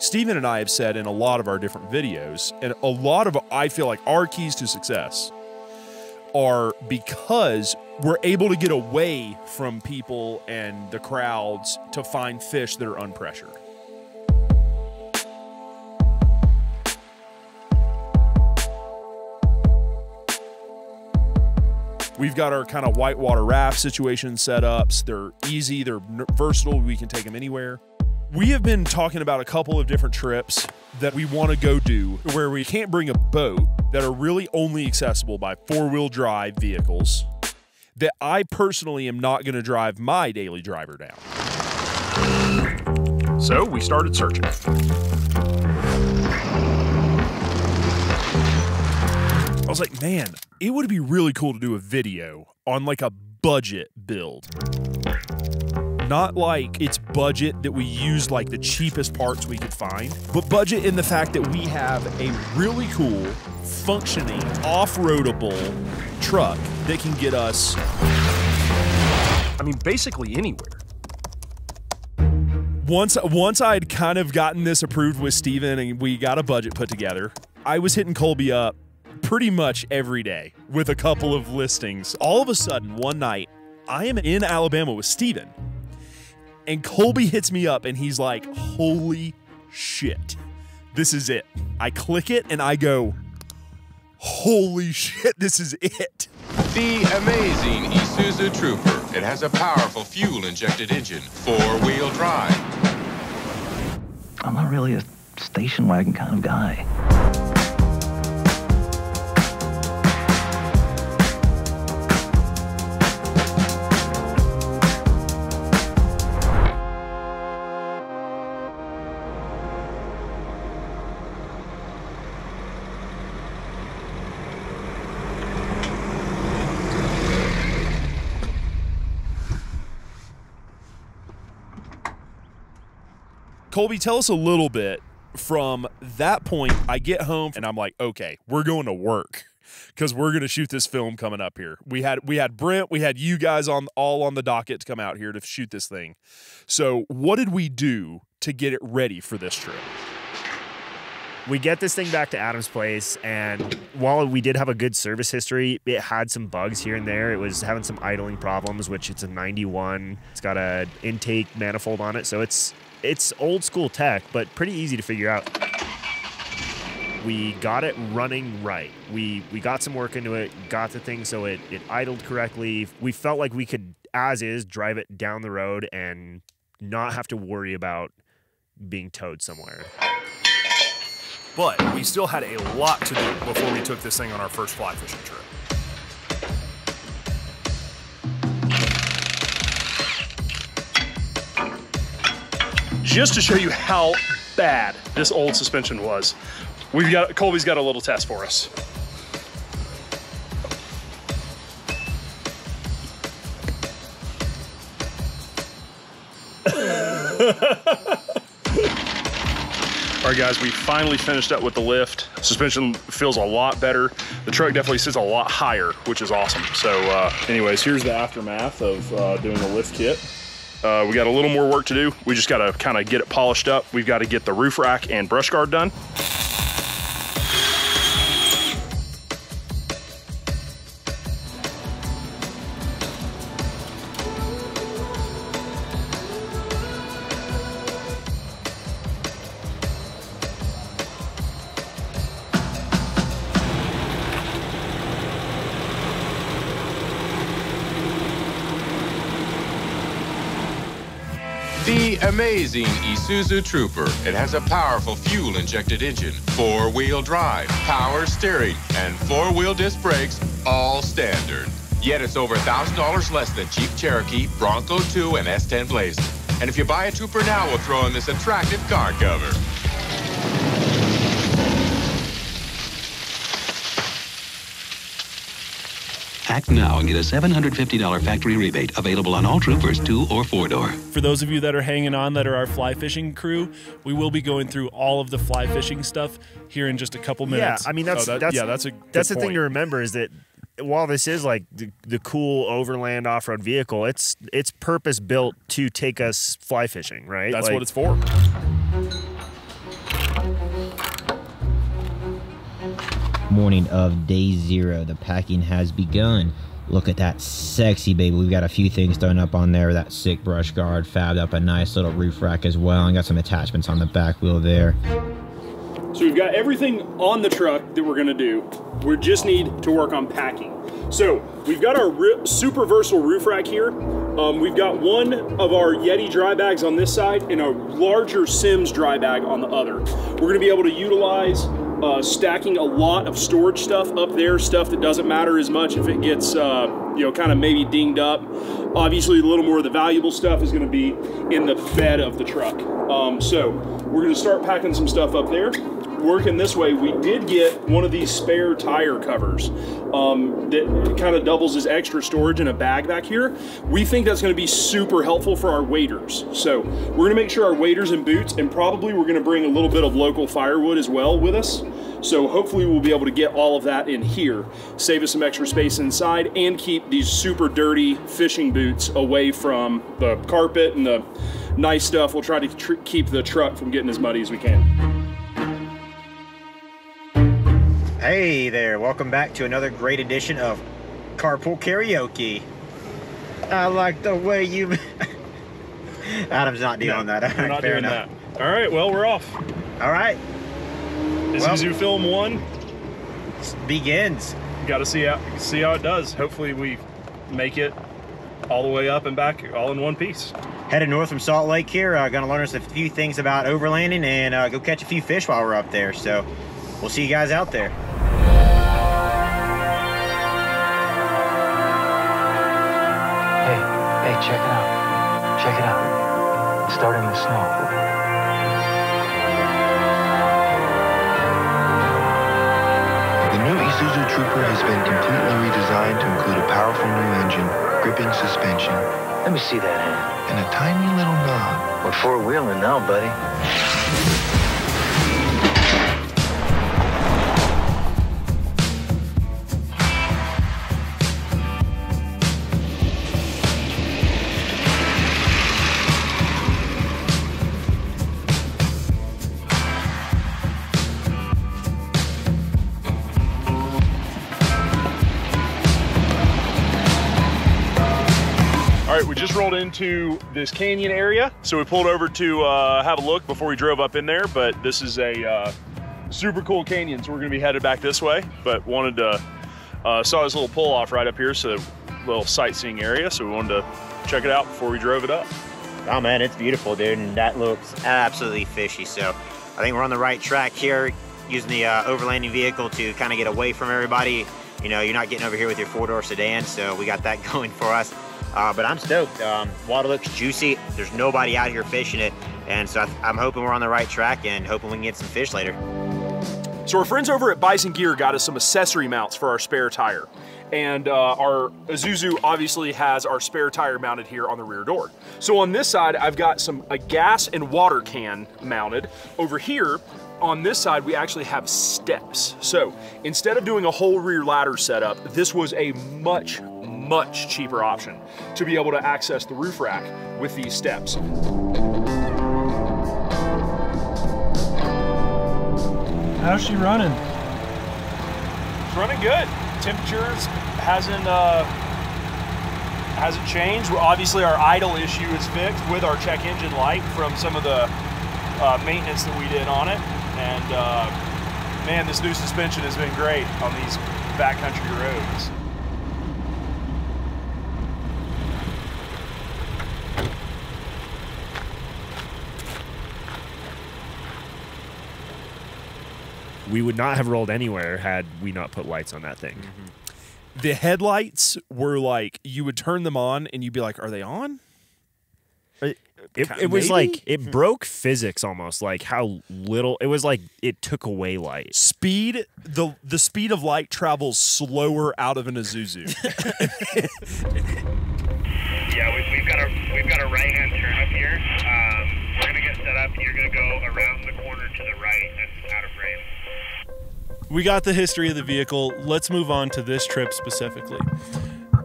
Steven and I have said in a lot of our different videos, and a lot of, I feel like, our keys to success are because we're able to get away from people and the crowds to find fish that are unpressured. We've got our kind of whitewater raft situation setups. They're easy, they're versatile, we can take them anywhere. We have been talking about a couple of different trips that we want to go do where we can't bring a boat, that are really only accessible by four-wheel drive vehicles, that I personally am not going to drive my daily driver down. So we started searching. I was like, man, it would be really cool to do a video on like a budget build. Not like it's budget that we use like the cheapest parts we could find, but budget in the fact that we have a really cool, functioning, off-roadable truck that can get us, I mean, basically anywhere. Once I'd kind of gotten this approved with Steven and we got a budget put together, I was hitting Colby up pretty much every day with a couple of listings. All of a sudden, one night, I am in Alabama with Steven. And Colby hits me up and he's like, holy shit, this is it. I click it and I go, holy shit, this is it. The amazing Isuzu Trooper. It has a powerful fuel-injected engine, four-wheel drive. I'm not really a station wagon kind of guy. Colby, tell us a little bit. From that point, I get home and I'm like, okay, we're going to work because we're going to shoot this film coming up here. We had Brent, we had you guys all on the docket to come out here to shoot this thing. So what did we do to get it ready for this trip? We get this thing back to Adam's place, and while we did have a good service history, it had some bugs here and there. It was having some idling problems, which it's a 91. It's got an intake manifold on it, so it's old school tech, but pretty easy to figure out. We got it running right. We got some work into it, got the thing so it idled correctly. We felt like we could, as is, drive it down the road and not have to worry about being towed somewhere. But we still had a lot to do before we took this thing on our first fly fishing trip. Just to show you how bad this old suspension was, Colby's got a little test for us. All right, guys, we finally finished up with the lift. Suspension feels a lot better. The truck definitely sits a lot higher, which is awesome. So anyways, here's the aftermath of doing the lift kit. We got a little more work to do. We just gotta kind of get it polished up. We've gotta get the roof rack and brush guard done. The amazing Isuzu Trooper. It has a powerful fuel-injected engine, four-wheel drive, power steering, and four-wheel disc brakes, all standard. Yet it's over $1,000 less than Jeep Cherokee, Bronco 2, and S10 Blazer. And if you buy a Trooper now, we'll throw in this attractive car cover. Act now and get a $750 factory rebate available on all Troopers 2- or 4-door. For those of you that are hanging on that are our fly fishing crew, we will be going through all of the fly fishing stuff here in just a couple minutes. Yeah, I mean, that's the thing to remember is that while this is like the cool overland off-road vehicle, it's purpose-built to take us fly fishing, right? That's what it's for. morning of day zero. The packing has begun. Look at that sexy baby. We've got a few things thrown up on there. That sick brush guard, fabbed up a nice little roof rack as well, and got some attachments on the back wheel there. So we've got everything on the truck that we're gonna do. We just need to work on packing. So we've got our super versatile roof rack here. We've got one of our Yeti dry bags on this side and a larger Sims dry bag on the other. We're gonna be able to utilize stacking a lot of storage stuff up there, stuff that doesn't matter as much if it gets, you know, kind of maybe dinged up. Obviously, a little more of the valuable stuff is gonna be in the bed of the truck. So we're gonna start packing some stuff up there. Working this way, we did get one of these spare tire covers that kind of doubles as extra storage in a bag back here. We think that's going to be super helpful for our waders. So we're going to make sure our waders and boots, and probably we're going to bring a little bit of local firewood as well with us. So hopefully we'll be able to get all of that in here, save us some extra space inside, and keep these super dirty fishing boots away from the carpet and the nice stuff. We'll try to keep the truck from getting as muddy as we can. Hey there, welcome back to another great edition of Carpool Karaoke. I like the way you... Adam's not dealing that. All right, not doing enough. That. All right, well, we're off. All right. Isuzu Film 1 begins. Got to see how it does. Hopefully we make it all the way up and back all in one piece. Headed north from Salt Lake here. Going to learn us a few things about overlanding and go catch a few fish while we're up there. So we'll see you guys out there. Hey, check it out. Check it out. It's starting to snow. The new Isuzu Trooper has been completely redesigned to include a powerful new engine, gripping suspension. Let me see that hand. And a tiny little knob. We're four-wheeling now, buddy. We just rolled into this canyon area, so we pulled over to have a look before we drove up in there, but this is a super cool canyon, so we're gonna be headed back this way, but wanted to saw this little pull-off right up here, so a little sightseeing area, so we wanted to check it out before we drove it up. Oh man, it's beautiful, dude, and that looks absolutely fishy, so I think we're on the right track here, using the overlanding vehicle to kind of get away from everybody. You know, you're not getting over here with your four-door sedan, so we got that going for us. But I'm stoked. Water looks juicy. There's nobody out here fishing it. And so I'm hoping we're on the right track and hoping we can get some fish later. So our friends over at Bison Gear got us some accessory mounts for our spare tire. And our Isuzu obviously has our spare tire mounted here on the rear door. So on this side, I've got a gas and water can mounted. Over here, on this side, we actually have steps. So instead of doing a whole rear ladder setup, this was a much cheaper option to be able to access the roof rack with these steps. How's she running? It's running good. Temperatures hasn't changed. Obviously, our idle issue is fixed with our check engine light from some of the maintenance that we did on it. And man, this new suspension has been great on these backcountry roads. We would not have rolled anywhere had we not put lights on that thing. Mm-hmm. The headlights were like, you would turn them on and you'd be like, are they on? It was like, it broke physics almost, like how little, it was like it took away light. Speed, the speed of light travels slower out of an Isuzu. Yeah, we've got a right-hand turn up here. We're going to get set up. You're going to go around the corner to the right. That's out of frame. We got the history of the vehicle. Let's move on to this trip specifically.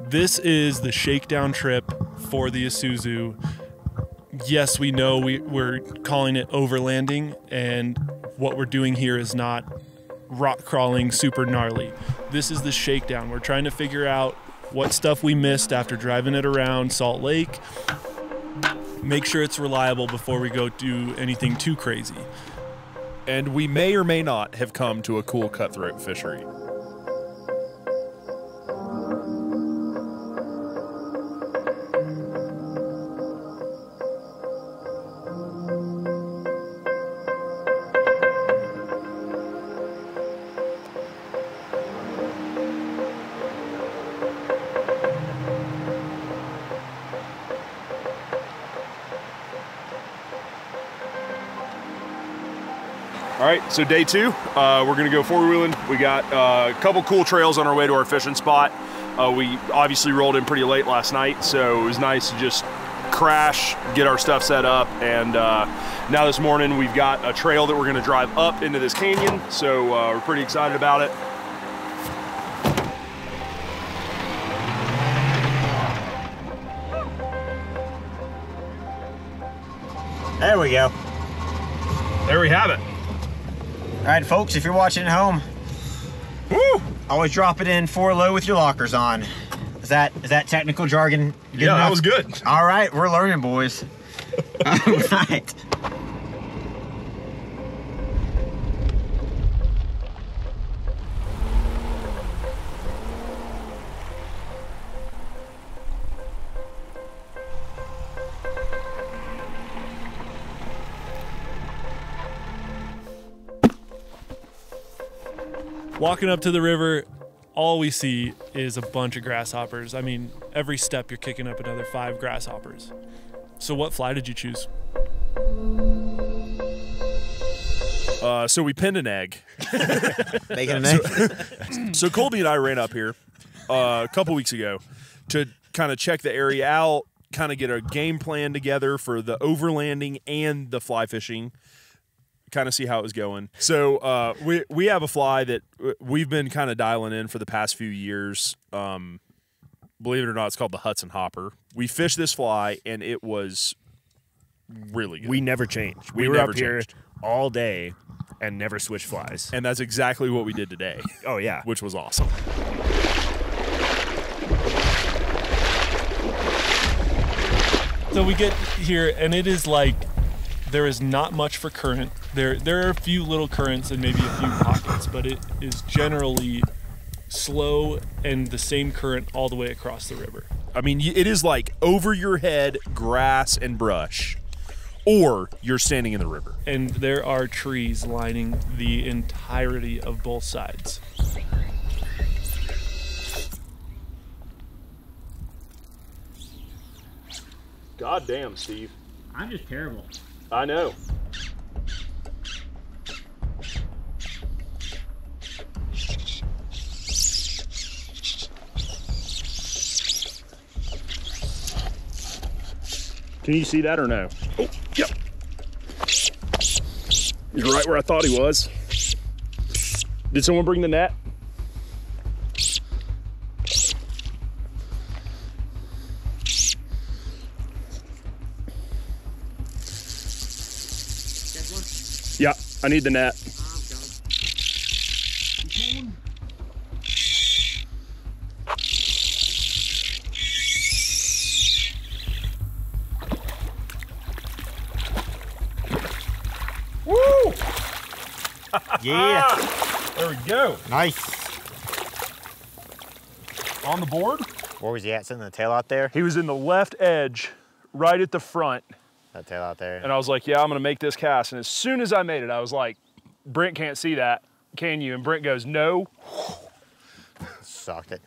This is the shakedown trip for the Isuzu. Yes, we know we're calling it overlanding, and what we're doing here is not rock crawling super gnarly. This is the shakedown. We're trying to figure out what stuff we missed after driving it around Salt Lake. Make sure it's reliable before we go do anything too crazy. And we may or may not have come to a cool cutthroat fishery. All right, so day two, we're gonna go four-wheeling. We got a couple cool trails on our way to our fishing spot. We obviously rolled in pretty late last night, so it was nice to just crash, get our stuff set up, and now this morning we've got a trail that we're gonna drive up into this canyon, so we're pretty excited about it. There we go. There we have it. All right, folks, if you're watching at home, woo! Always drop it in four low with your lockers on. Is that technical jargon good enough? That was good. All right, we're learning, boys. All right. Walking up to the river, all we see is a bunch of grasshoppers. I mean, every step you're kicking up another 5 grasshoppers. So what fly did you choose? So we pinned an egg. Making an egg? So Colby and I ran up here a couple weeks ago to kind of check the area out, kind of get a game plan together for the overlanding and the fly fishing. Kind of see how it was going. So we have a fly that we've been kind of dialing in for the past few years. Believe it or not, it's called the Hudson Hopper. We fished this fly, and it was really good. We never changed. We were up here all day and never switched flies. And that's exactly what we did today. Oh, yeah. Which was awesome. So we get here, and it is like... There is not much for current. There are a few little currents and maybe a few pockets, but it is generally slow and the same current all the way across the river. I mean, it is like over your head, grass and brush, or you're standing in the river. And there are trees lining the entirety of both sides. God damn, Steve. I'm just terrible. I know. Can you see that or no? Oh, yep. He's right where I thought he was. Did someone bring the net? Yeah, I need the net. Woo! Yeah. There we go. Nice. On the board? Where was he at? Sitting in the tail out there? He was in the left edge, right at the front. That tail out there. And I was like, yeah, I'm gonna make this cast. And as soon as I made it, I was like, Brent can't see that, can you? And Brent goes, no. Sucked it.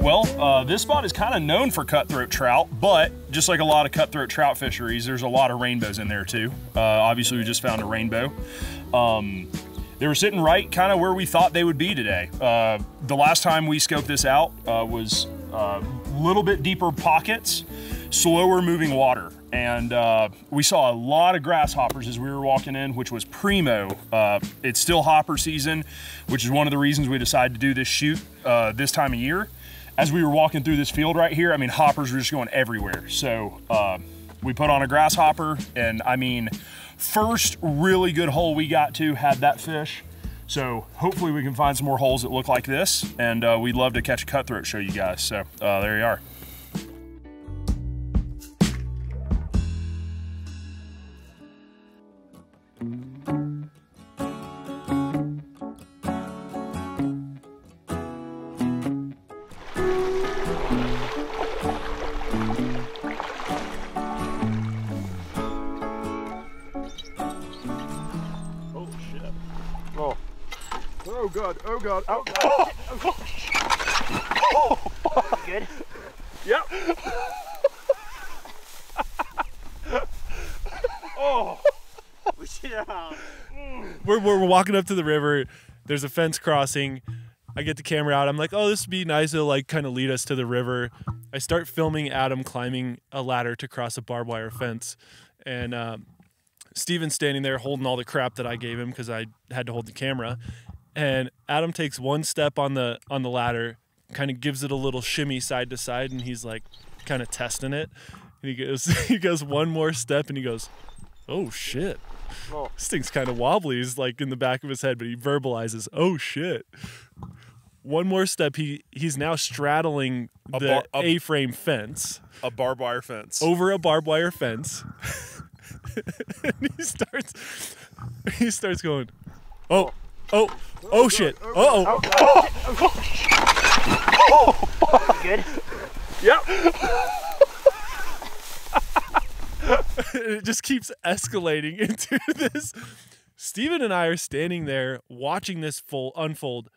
Well, this spot is kind of known for cutthroat trout, but just like a lot of cutthroat trout fisheries, there's a lot of rainbows in there too. Obviously we just found a rainbow. They were sitting right kind of where we thought they would be today. The last time we scoped this out was a little bit deeper pockets, slower moving water. And we saw a lot of grasshoppers as we were walking in, which was primo. It's still hopper season, which is one of the reasons we decided to do this shoot this time of year. as we were walking through this field right here, I mean, hoppers were just going everywhere. So we put on a grasshopper, and I mean, first really good hole we got to had that fish. So hopefully we can find some more holes that look like this, and we'd love to catch a cutthroat, show you guys. So there you are. Oh god, oh god. Oh, oh. Oh. Good? Yep. Oh. We're walking up to the river, there's a fence crossing, I get the camera out, I'm like, oh, this would be nice, it'll like kind of lead us to the river. I start filming Adam climbing a ladder to cross a barbed wire fence, and Steven's standing there holding all the crap that I gave him because I had to hold the camera. And Adam takes one step on the ladder, kind of gives it a little shimmy side to side, and he's like, kind of testing it. And he goes one more step, and he goes, "Oh shit!" Oh. This thing's kind of wobbly. He's like in the back of his head, but he verbalizes, "Oh shit!" One more step, he's now straddling the A-frame fence, a barbed wire fence, over a barbed wire fence, and he starts going, "Oh." Oh, oh shit. Uh oh. Oh. Good? Yep. It just keeps escalating into this. Steven and I are standing there watching this unfold,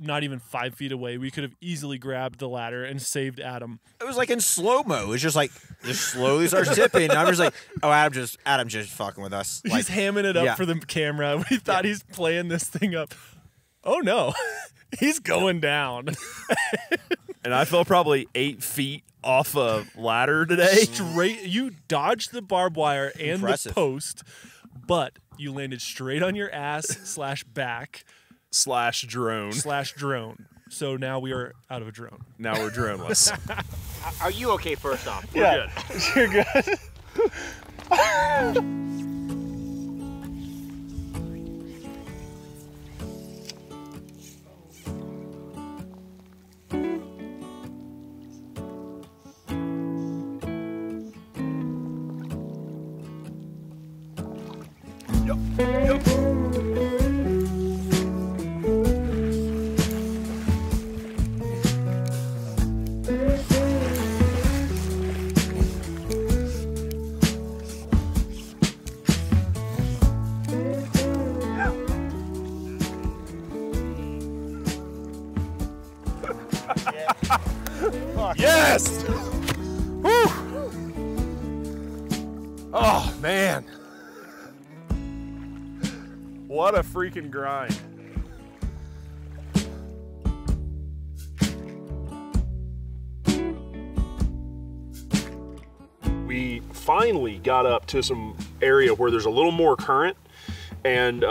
not even 5 feet away. We could have easily grabbed the ladder and saved Adam. It was like in slow-mo. It's just like, just slowly starts tipping. I'm just like, oh, Adam just fucking with us. Like, he's hamming it up for the camera. We thought he's playing this thing up. Oh, no. He's going down. And I fell probably 8 feet off a ladder today. Straight. You dodged the barbed wire and the post, but you landed straight on your ass / back. /drone. So now we are out of a drone. Now we're droneless. Are you okay first off? Yeah. We're good. You're good. Yes! Woo! Oh, man. What a freaking grind. We finally got up to some area where there's a little more current, and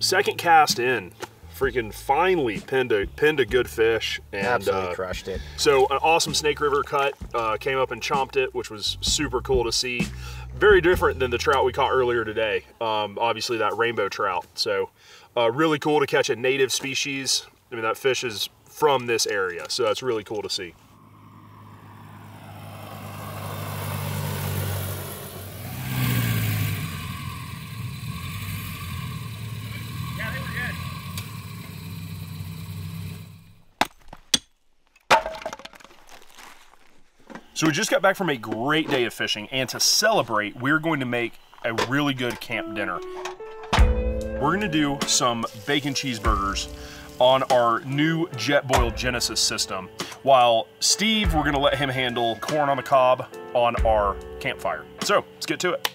second cast in, freaking finally pinned a good fish, and absolutely crushed it. So an awesome Snake River cut came up and chomped it, which was super cool to see. Very different than the trout we caught earlier today. Obviously that rainbow trout. So really cool to catch a native species. I mean, that fish is from this area, so that's really cool to see. So we just got back from a great day of fishing, and to celebrate, we're going to make a really good camp dinner. We're gonna do some bacon cheeseburgers on our new Jetboil Genesis system, while Steve, we're gonna let him handle corn on the cob on our campfire. So let's get to it.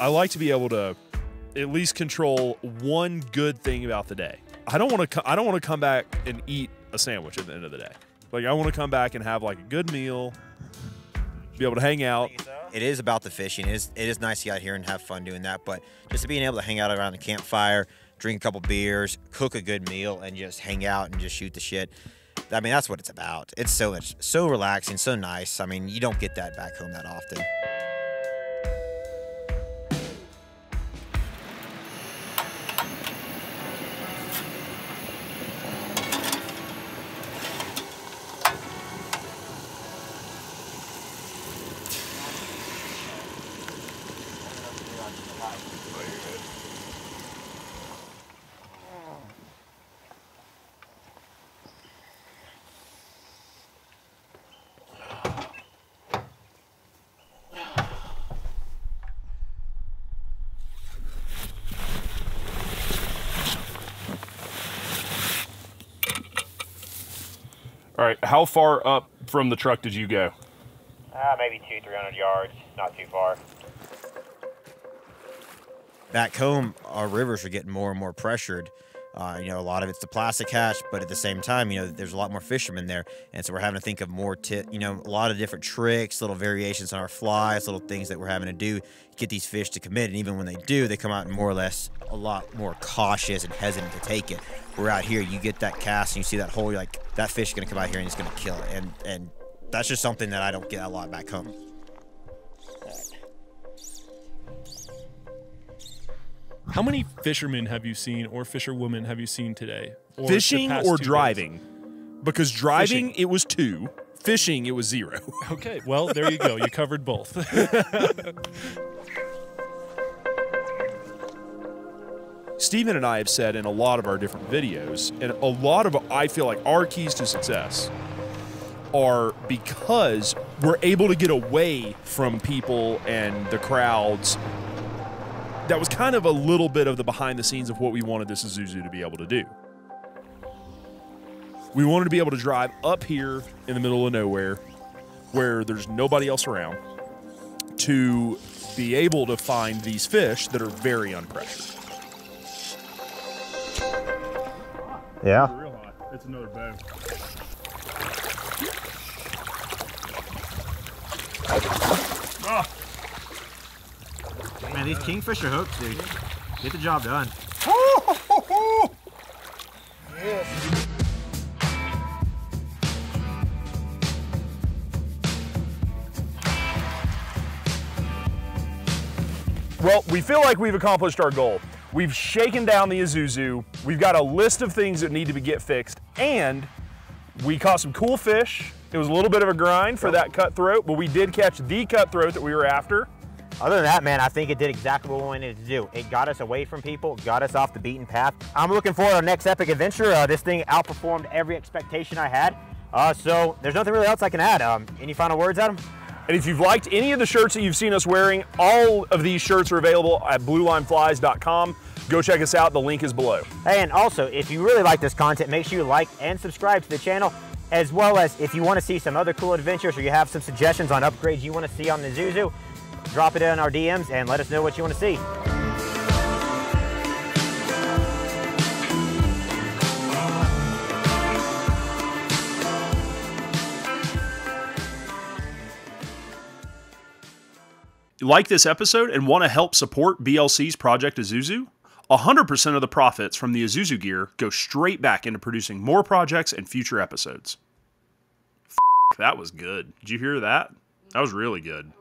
I like to be able to at least control one good thing about the day. I don't want to come back and eat a sandwich at the end of the day. Like, I want to come back and have, like, a good meal, be able to hang out. It is about the fishing. It is nice to get out here and have fun doing that, but just being able to hang out around the campfire, drink a couple beers, cook a good meal, and just hang out and just shoot the shit. I mean, that's what it's about. It's so much, so relaxing, so nice. I mean, you don't get that back home that often. All right, how far up from the truck did you go? Maybe 200-300 yards, not too far. Back home, our rivers are getting more and more pressured. You know, a lot of it's the plastic catch, but at the same time, you know, there's a lot more fishermen there. And so we're having to think of more, you know, a lot of different tricks, little variations on our flies, little things that we're having to do to get these fish to commit. And even when they do, they come out more or less a lot more cautious and hesitant to take it. We're out here, you get that cast and you see that hole, you're like, that fish is going to come out here and it's going to kill it. And that's just something that I don't get a lot back home. How many fishermen have you seen, or fisherwomen have you seen today? Or fishing or driving? Days? Because driving, fishing, it was 2. Fishing, it was 0. Okay, well, there you go. You covered both. Steven and I have said in a lot of our different videos, and a lot of, I feel like our keys to success are because we're able to get away from people and the crowds. That was kind of a little bit of the behind the scenes of what we wanted this Isuzu to be able to do. We wanted to be able to drive up here in the middle of nowhere where there's nobody else around to be able to find these fish that are very unpressured. Yeah. Real hot. It's another bow. Oh. Man, these kingfisher hooks, dude. Get the job done. Yes. Well, we feel like we've accomplished our goal. We've shaken down the Isuzu, we've got a list of things that need to get fixed, and we caught some cool fish. It was a little bit of a grind for that cutthroat, but we did catch the cutthroat that we were after. Other than that, man, I think it did exactly what we wanted it to do. It got us away from people, got us off the beaten path. I'm looking forward to our next epic adventure. This thing outperformed every expectation I had, so there's nothing really else I can add. Any final words, Adam? And if you've liked any of the shirts that you've seen us wearing, all of these shirts are available at bluelineflies.com. Go check us out. The link is below. Hey, and also, if you really like this content, make sure you like and subscribe to the channel, as well as if you want to see some other cool adventures or you have some suggestions on upgrades you want to see on the Isuzu, drop it in our DMs and let us know what you want to see. Like this episode and want to help support BLC's Project Isuzu? 100% of the profits from the Isuzu gear go straight back into producing more projects and future episodes. F***, that was good. Did you hear that? That was really good.